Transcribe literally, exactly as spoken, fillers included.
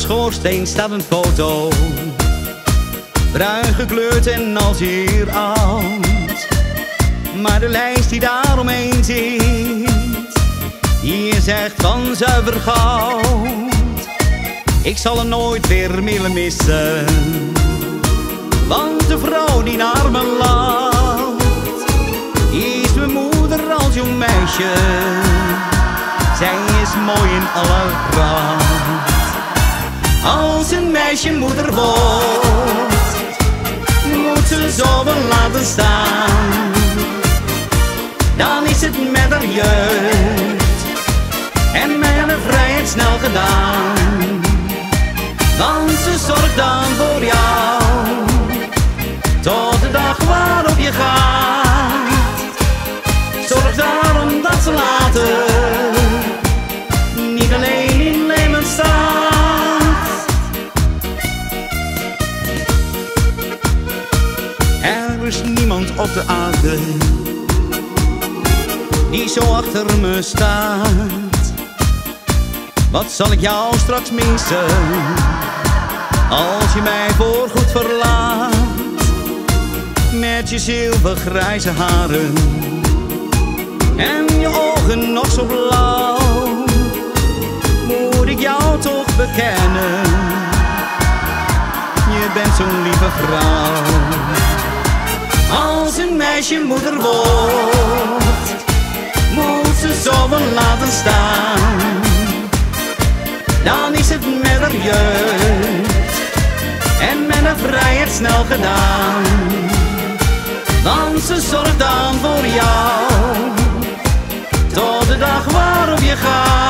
schoorsteen staat een foto, bruin gekleurd en als zeer oud. Maar de lijst die daaromheen zit, die is echt van zuiver goud. Ik zal er nooit weer meer missen, want de vrouw die naar me lacht, is mijn moeder als jong meisje. Zij is mooi in alle pracht. Als een meisje moeder wordt, moet ze zo wel laten staan. Dan is het met haar jeugd en met haar vrijheid snel gedaan. Want ze zorgt dan voor jou, tot de dag waarop je gaat. Zorg daarom dat ze later niet alleen in Leeuwen staat. Er is niemand op de aarde die zo achter me staat. Wat zal ik jou straks missen, als je mij voorgoed verlaat. Met je zilvergrijze haren en je ogen nog zo blauw, moet ik jou toch bekennen, je bent zo'n lieve vrouw. Als een meisje moeder wordt, moet ze zo wel laten staan. Dan is het met haar jeugd en met haar vrijheid snel gedaan. Want ze zorgt dan voor jou, tot de dag waarop je gaat.